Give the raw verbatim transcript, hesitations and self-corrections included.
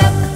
up.